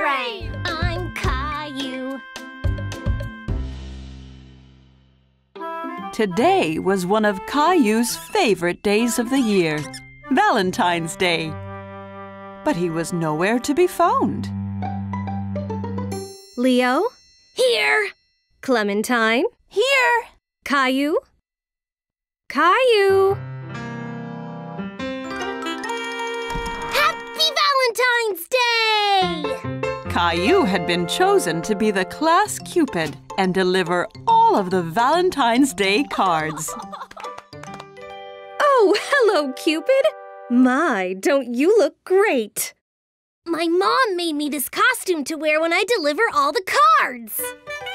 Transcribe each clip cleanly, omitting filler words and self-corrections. brave! I'm Caillou. Today was one of Caillou's favorite days of the year, Valentine's Day. But he was nowhere to be found. Leo? Here! Clementine? Here! Caillou? Caillou! Happy Valentine's Day! Caillou had been chosen to be the class cupid and deliver all of the Valentine's Day cards. Oh, hello, Cupid! My, don't you look great! My mom made me this costume to wear when I deliver all the cards!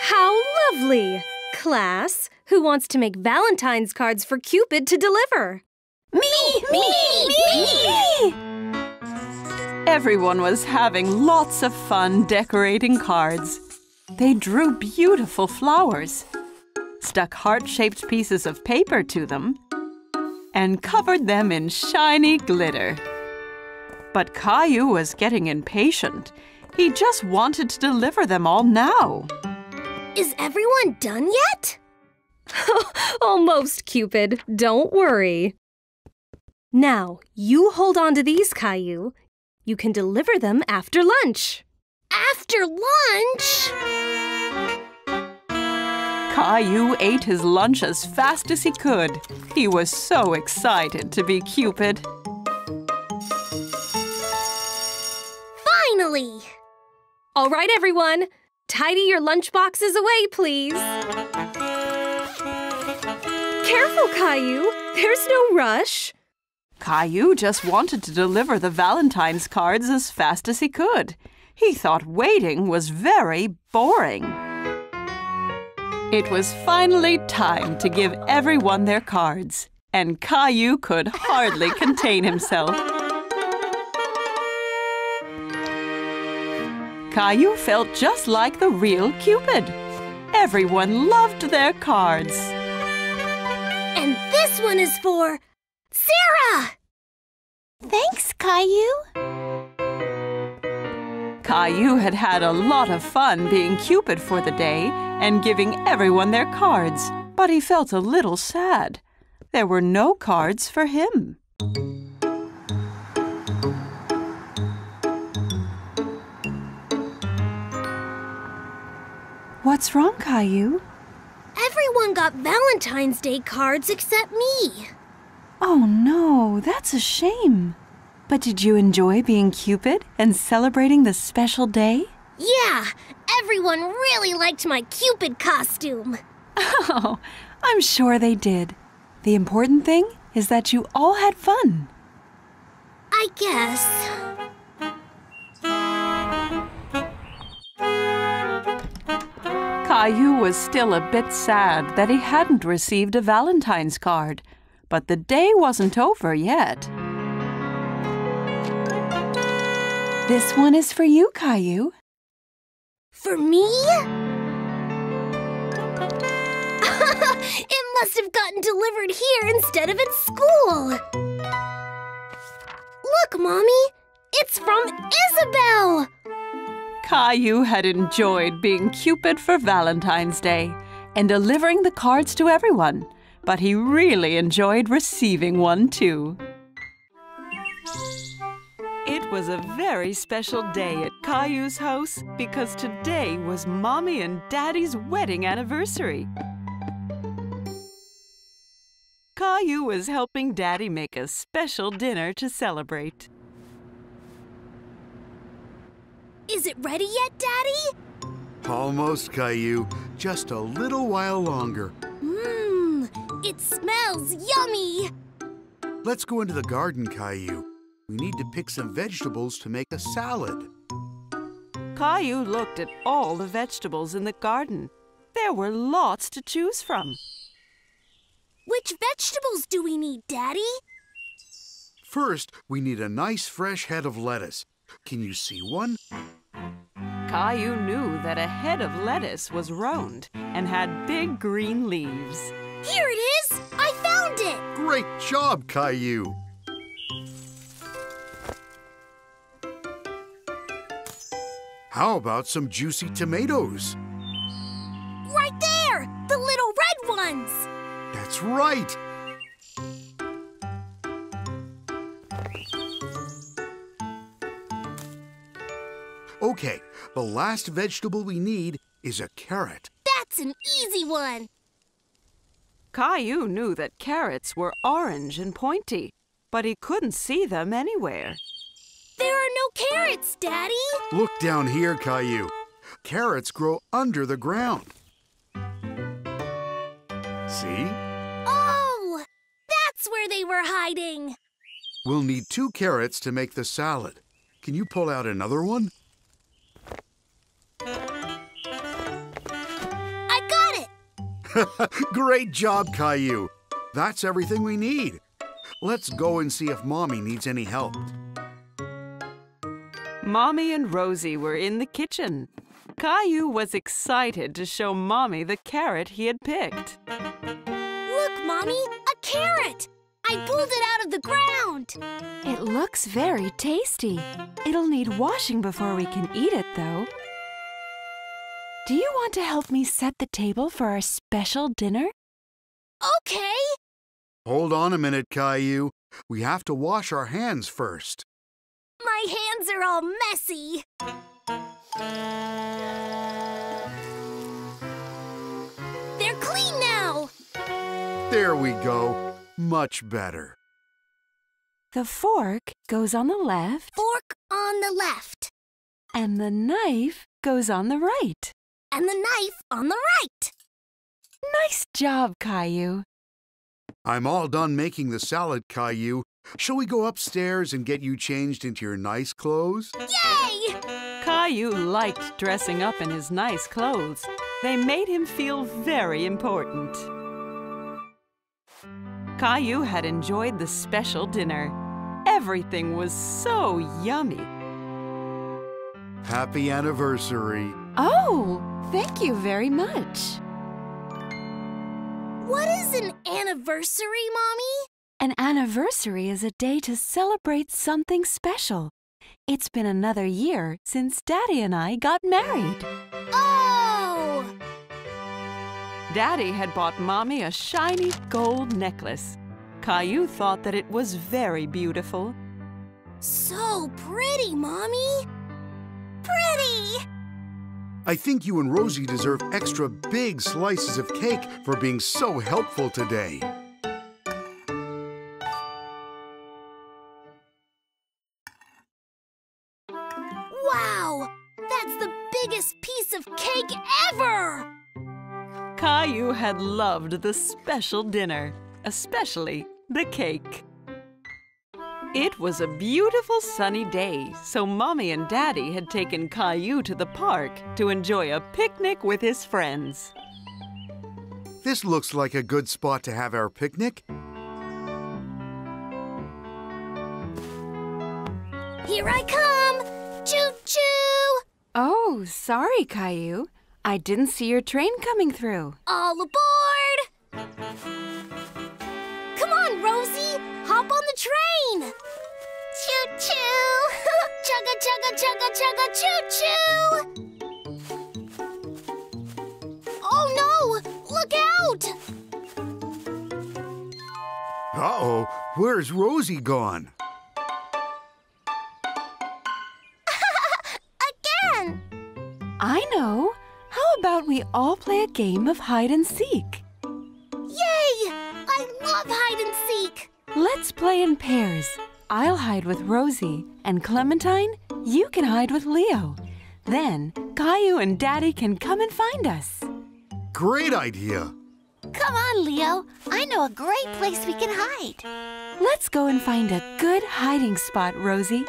How lovely! Class, who wants to make Valentine's cards for Cupid to deliver? Me! Everyone was having lots of fun decorating cards. They drew beautiful flowers, stuck heart-shaped pieces of paper to them, and covered them in shiny glitter. But Caillou was getting impatient. He just wanted to deliver them all now. Is everyone done yet? Almost, Cupid. Don't worry. Now, you hold on to these, Caillou. You can deliver them after lunch. After lunch? Caillou ate his lunch as fast as he could. He was so excited to be Cupid. Finally! All right, everyone. Tidy your lunchboxes away, please. Careful, Caillou. There's no rush. Caillou just wanted to deliver the Valentine's cards as fast as he could. He thought waiting was very boring. It was finally time to give everyone their cards, and Caillou could hardly contain himself. Caillou felt just like the real Cupid. Everyone loved their cards. And this one is for Sarah! Thanks, Caillou. Caillou had had a lot of fun being Cupid for the day and giving everyone their cards, but he felt a little sad. There were no cards for him. What's wrong, Caillou? Everyone got Valentine's Day cards except me. Oh, no, that's a shame. But did you enjoy being Cupid and celebrating this special day? Yeah, everyone really liked my Cupid costume. Oh, I'm sure they did. The important thing is that you all had fun. I guess. Caillou was still a bit sad that he hadn't received a Valentine's card, but the day wasn't over yet. This one is for you, Caillou. For me? It must have gotten delivered here instead of at school. Look, Mommy, it's from Isabel. Caillou had enjoyed being Cupid for Valentine's Day and delivering the cards to everyone, but he really enjoyed receiving one too. It was a very special day at Caillou's house because today was Mommy and Daddy's wedding anniversary. Caillou was helping Daddy make a special dinner to celebrate. Is it ready yet, Daddy? Almost, Caillou. Just a little while longer. Mmm, it smells yummy! Let's go into the garden, Caillou. We need to pick some vegetables to make a salad. Caillou looked at all the vegetables in the garden. There were lots to choose from. Which vegetables do we need, Daddy? First, we need a nice fresh head of lettuce. Can you see one? Caillou knew that a head of lettuce was round and had big green leaves. Here it is! I found it! Great job, Caillou! How about some juicy tomatoes? Right there! The little red ones! That's right! Okay, the last vegetable we need is a carrot. That's an easy one! Caillou knew that carrots were orange and pointy, but he couldn't see them anywhere. There are no carrots, Daddy! Look down here, Caillou. Carrots grow under the ground. See? Oh! That's where they were hiding! We'll need 2 carrots to make the salad. Can you pull out another one? Great job, Caillou. That's everything we need. Let's go and see if Mommy needs any help. Mommy and Rosie were in the kitchen. Caillou was excited to show Mommy the carrot he had picked. Look, Mommy, a carrot! I pulled it out of the ground! It looks very tasty. It'll need washing before we can eat it, though. Do you want to help me set the table for our special dinner? Okay! Hold on a minute, Caillou. We have to wash our hands first. My hands are all messy. They're clean now! There we go. Much better. The fork goes on the left. Fork on the left. And the knife goes on the right. And the knife on the right. Nice job, Caillou. I'm all done making the salad, Caillou. Shall we go upstairs and get you changed into your nice clothes? Yay! Caillou liked dressing up in his nice clothes. They made him feel very important. Caillou had enjoyed the special dinner. Everything was so yummy. Happy anniversary. Oh! Thank you very much. What is an anniversary, Mommy? An anniversary is a day to celebrate something special. It's been another year since Daddy and I got married. Oh! Daddy had bought Mommy a shiny gold necklace. Caillou thought that it was very beautiful. So pretty, Mommy! Pretty! I think you and Rosie deserve extra big slices of cake for being so helpful today. Wow! That's the biggest piece of cake ever! Caillou had loved the special dinner, especially the cake. It was a beautiful sunny day, so Mommy and Daddy had taken Caillou to the park to enjoy a picnic with his friends. This looks like a good spot to have our picnic. Here I come! Choo-choo! Oh, sorry, Caillou. I didn't see your train coming through. All aboard! Come on, Rosie! Hop on the train! Choo-choo! Chugga-chugga-chugga-chugga-choo-choo! Oh, no! Look out! Uh-oh! Where's Rosie gone? Again! I know! How about we all play a game of hide-and-seek? Yay! I love hide-and-seek! Let's play in pairs. I'll hide with Rosie, and Clementine, you can hide with Leo. Then, Caillou and Daddy can come and find us. Great idea! Come on, Leo. I know a great place we can hide. Let's go and find a good hiding spot, Rosie.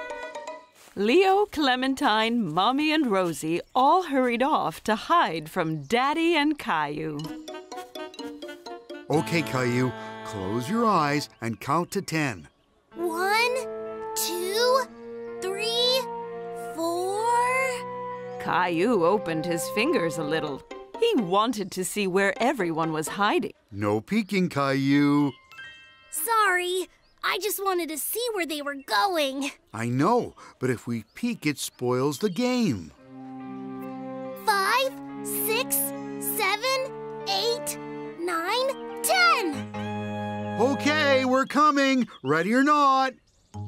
Leo, Clementine, Mommy, and Rosie all hurried off to hide from Daddy and Caillou. Okay, Caillou. Close your eyes and count to 10. 1, 2, 3, 4... Caillou opened his fingers a little. He wanted to see where everyone was hiding. No peeking, Caillou. Sorry. I just wanted to see where they were going. I know, but if we peek, it spoils the game. 6, 7, 8, 9, 10. Okay, we're coming. Ready or not? Daddy,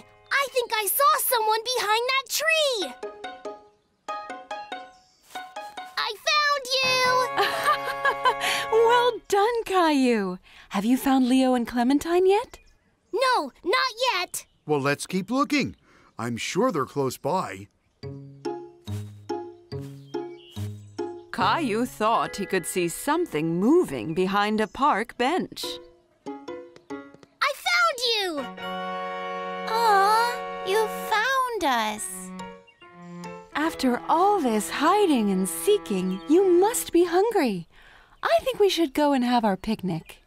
I think I saw someone behind that tree. I found you. Well done, Caillou. Have you found Leo and Clementine yet? No, not yet. Well, let's keep looking. I'm sure they're close by. Caillou thought he could see something moving behind a park bench. I found you! Aw, you found us. After all this hiding and seeking, you must be hungry. I think we should go and have our picnic.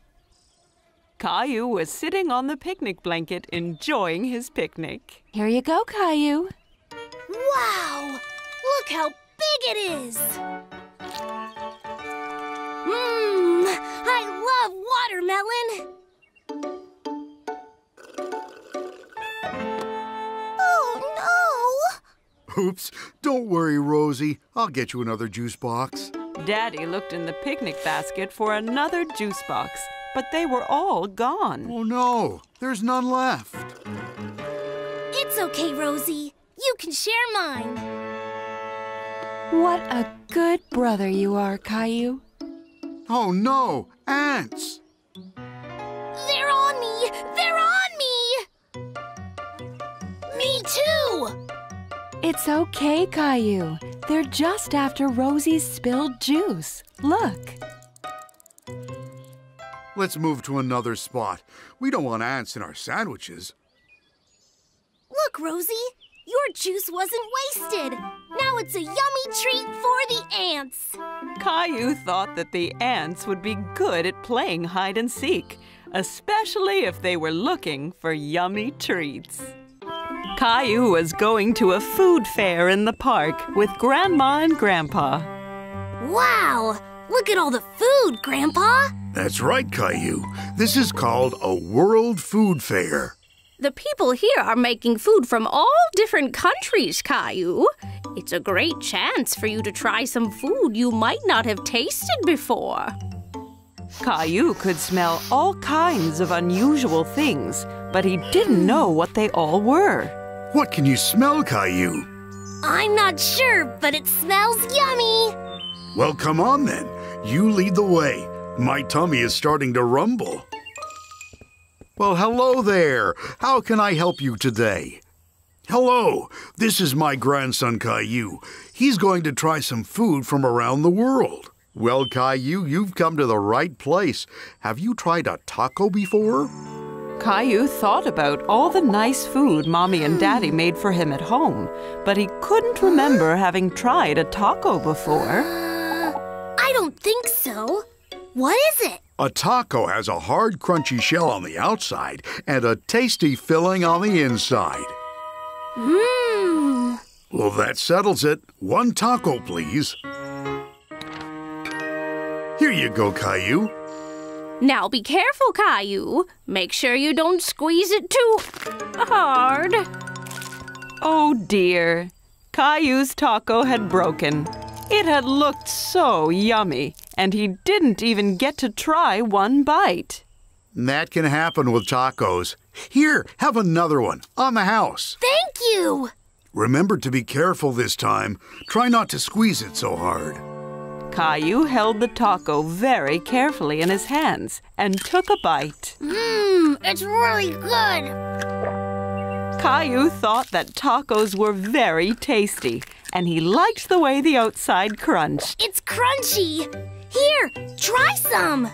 Caillou was sitting on the picnic blanket, enjoying his picnic. Here you go, Caillou. Wow! Look how big it is! Mmm! I love watermelon! Oh, no! Oops! Don't worry, Rosie. I'll get you another juice box. Daddy looked in the picnic basket for another juice box. But they were all gone. Oh, no. There's none left. It's okay, Rosie. You can share mine. What a good brother you are, Caillou. Oh, no. Ants. They're on me. They're on me. Me too. It's okay, Caillou. They're just after Rosie's spilled juice. Look. Let's move to another spot. We don't want ants in our sandwiches. Look, Rosie, your juice wasn't wasted. Now it's a yummy treat for the ants. Caillou thought that the ants would be good at playing hide and seek, especially if they were looking for yummy treats. Caillou was going to a food fair in the park with Grandma and Grandpa. Wow! Look at all the food, Grandpa! That's right, Caillou. This is called a World Food Fair. The people here are making food from all different countries, Caillou. It's a great chance for you to try some food you might not have tasted before. Caillou could smell all kinds of unusual things, but he didn't know what they all were. What can you smell, Caillou? I'm not sure, but it smells yummy! Well, come on then. You lead the way. My tummy is starting to rumble. Well, hello there. How can I help you today? Hello. This is my grandson, Caillou. He's going to try some food from around the world. Well, Caillou, you've come to the right place. Have you tried a taco before? Caillou thought about all the nice food Mommy and Daddy made for him at home, but he couldn't remember having tried a taco before. I don't think so. What is it? A taco has a hard, crunchy shell on the outside and a tasty filling on the inside. Mmm. Well, that settles it. One taco, please. Here you go, Caillou. Now be careful, Caillou. Make sure you don't squeeze it too hard. Oh, dear. Caillou's taco had broken. It had looked so yummy, and he didn't even get to try one bite. That can happen with tacos. Here, have another one, on the house. Thank you! Remember to be careful this time. Try not to squeeze it so hard. Caillou held the taco very carefully in his hands and took a bite. Mmm, it's really good! Caillou thought that tacos were very tasty. And he liked the way the outside crunched. It's crunchy! Here, try some!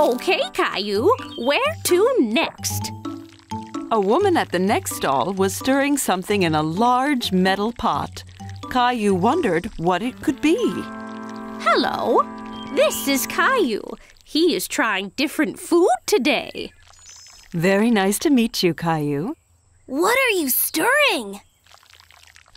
Okay, Caillou, where to next? A woman at the next stall was stirring something in a large metal pot. Caillou wondered what it could be. Hello, this is Caillou. He is trying different food today. Very nice to meet you, Caillou. What are you stirring?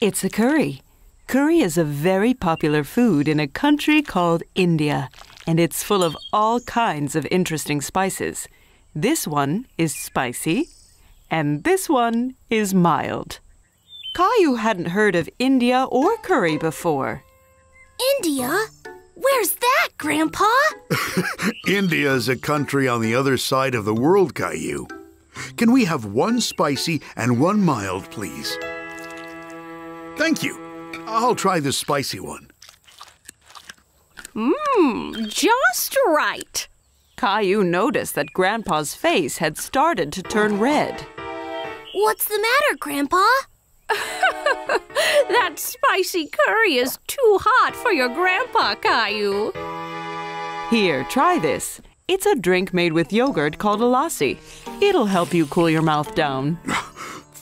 It's a curry. Curry is a very popular food in a country called India, and it's full of all kinds of interesting spices. This one is spicy, and this one is mild. Caillou hadn't heard of India or curry before. India? Where's that, Grandpa? India is a country on the other side of the world, Caillou. Can we have one spicy and one mild, please? Thank you. I'll try the spicy one. Mmm, just right. Caillou noticed that Grandpa's face had started to turn red. What's the matter, Grandpa? That spicy curry is too hot for your grandpa, Caillou. Here, try this. It's a drink made with yogurt called a lassi. It'll help you cool your mouth down.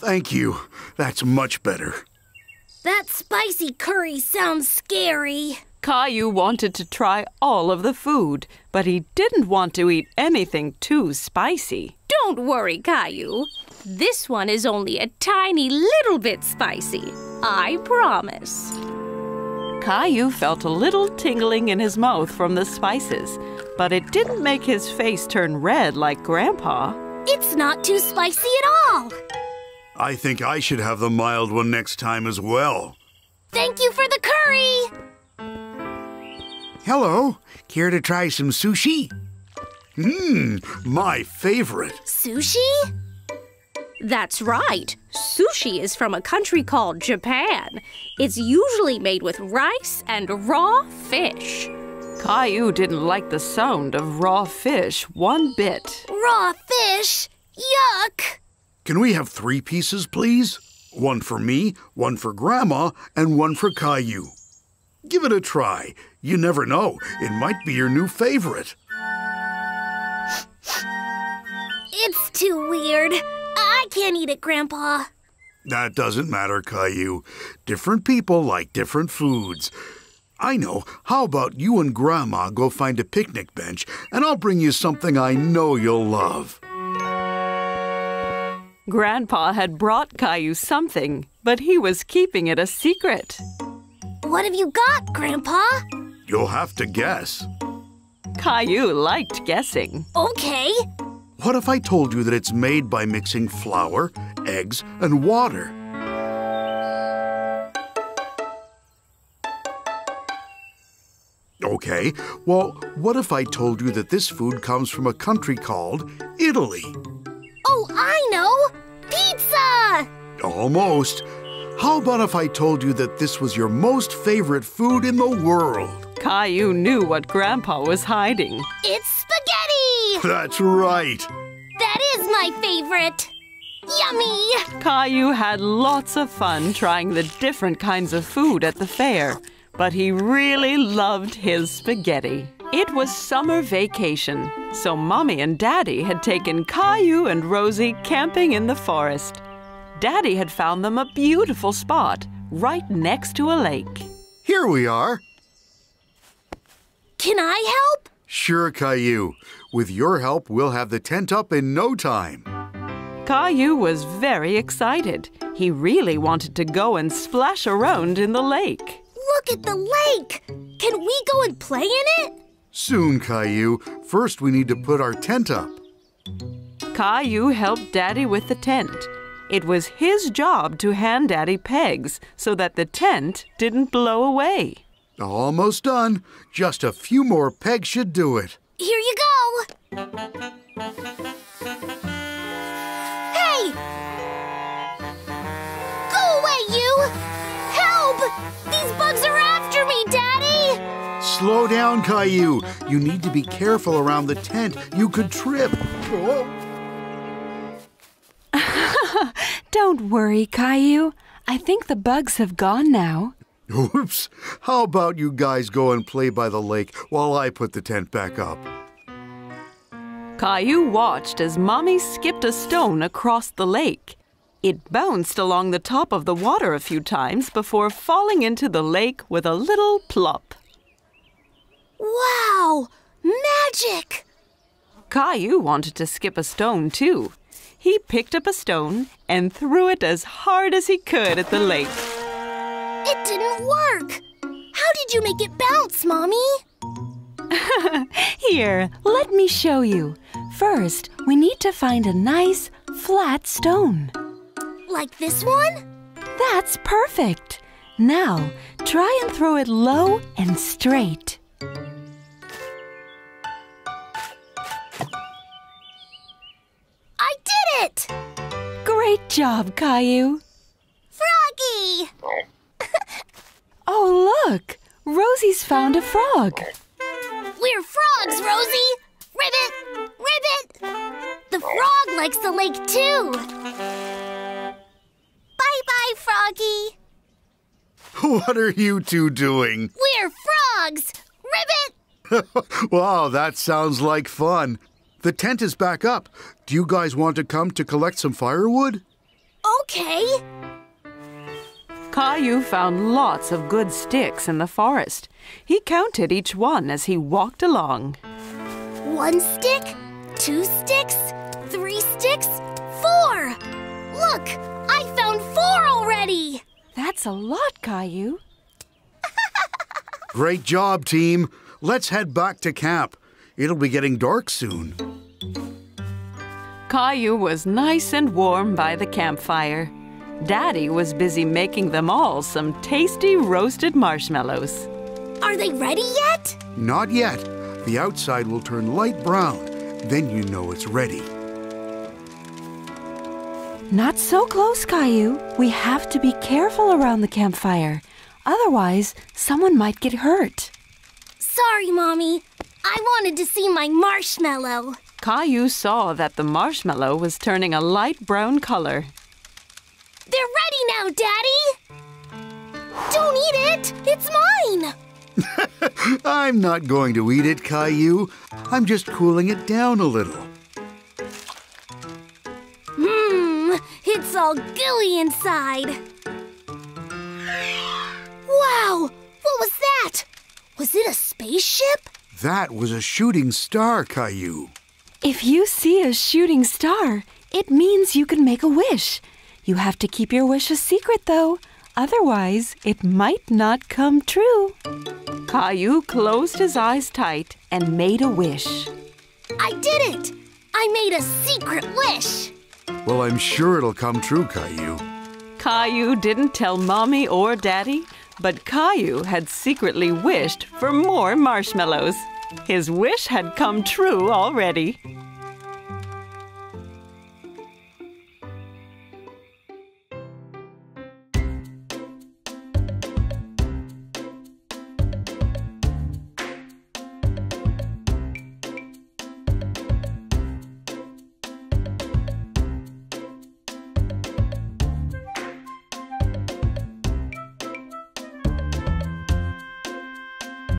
Thank you. That's much better. That spicy curry sounds scary. Caillou wanted to try all of the food, but he didn't want to eat anything too spicy. Don't worry, Caillou. This one is only a tiny little bit spicy. I promise. Caillou felt a little tingling in his mouth from the spices, but it didn't make his face turn red like Grandpa. It's not too spicy at all. I think I should have the mild one next time as well. Thank you for the curry. Hello. Care to try some sushi? Mmm, my favorite. Sushi? That's right. Sushi is from a country called Japan. It's usually made with rice and raw fish. Caillou didn't like the sound of raw fish one bit. Raw fish? Yuck! Can we have 3 pieces, please? 1 for me, 1 for Grandma, and 1 for Caillou. Give it a try. You never know. It might be your new favorite. It's too weird. I can't eat it, Grandpa. That doesn't matter, Caillou. Different people like different foods. I know. How about you and Grandma go find a picnic bench, and I'll bring you something I know you'll love. Grandpa had brought Caillou something, but he was keeping it a secret. What have you got, Grandpa? You'll have to guess. Caillou liked guessing. Okay. What if I told you that it's made by mixing flour, eggs, and water? Okay, well, what if I told you that this food comes from a country called Italy? Oh, I know! Pizza! Almost. How about if I told you that this was your most favorite food in the world? Caillou knew what Grandpa was hiding. It's spaghetti! That's right. That is my favorite. Yummy! Caillou had lots of fun trying the different kinds of food at the fair, but he really loved his spaghetti. It was summer vacation, so Mommy and Daddy had taken Caillou and Rosie camping in the forest. Daddy had found them a beautiful spot right next to a lake. Here we are. Can I help? Sure, Caillou. With your help, we'll have the tent up in no time. Caillou was very excited. He really wanted to go and splash around in the lake. Look at the lake! Can we go and play in it? Soon, Caillou. First, we need to put our tent up. Caillou helped Daddy with the tent. It was his job to hand Daddy pegs so that the tent didn't blow away. Almost done. Just a few more pegs should do it. Here you go. Hey! Go away, you! Help! These bugs are after me, Daddy! Slow down, Caillou. You need to be careful around the tent. You could trip. Oh. Don't worry, Caillou. I think the bugs have gone now. Oops! How about you guys go and play by the lake while I put the tent back up? Caillou watched as Mommy skipped a stone across the lake. It bounced along the top of the water a few times before falling into the lake with a little plop. Wow! Magic! Caillou wanted to skip a stone, too. He picked up a stone and threw it as hard as he could at the lake. It didn't work! How did you make it bounce, Mommy? Here, let me show you. First, we need to find a nice, flat stone. Like this one? That's perfect! Now, try and throw it low and straight. I did it! Great job, Caillou! Froggy! Oh, look! Rosie's found a frog. We're frogs, Rosie! Ribbit! Ribbit! The frog likes the lake, too! Bye-bye, Froggy! What are you two doing? We're frogs! Ribbit! Wow, that sounds like fun. The tent is back up. Do you guys want to come to collect some firewood? Okay. Caillou found lots of good sticks in the forest. He counted each one as he walked along. 1 stick, 2 sticks, 3 sticks, 4! Look! I found 4 already! That's a lot, Caillou. Great job, team. Let's head back to camp. It'll be getting dark soon. Caillou was nice and warm by the campfire. Daddy was busy making them all some tasty roasted marshmallows. Are they ready yet? Not yet. The outside will turn light brown. Then you know it's ready. Not so close, Caillou. We have to be careful around the campfire. Otherwise, someone might get hurt. Sorry, Mommy. I wanted to see my marshmallow. Caillou saw that the marshmallow was turning a light brown color. They're ready now, Daddy! Don't eat it! It's mine! I'm not going to eat it, Caillou. I'm just cooling it down a little. It's all gooey inside. Wow! What was that? Was it a spaceship? That was a shooting star, Caillou. If you see a shooting star, it means you can make a wish. You have to keep your wish a secret, though. Otherwise, it might not come true. Caillou closed his eyes tight and made a wish. I did it! I made a secret wish! Well, I'm sure it'll come true, Caillou. Caillou didn't tell Mommy or Daddy, but Caillou had secretly wished for more marshmallows. His wish had come true already.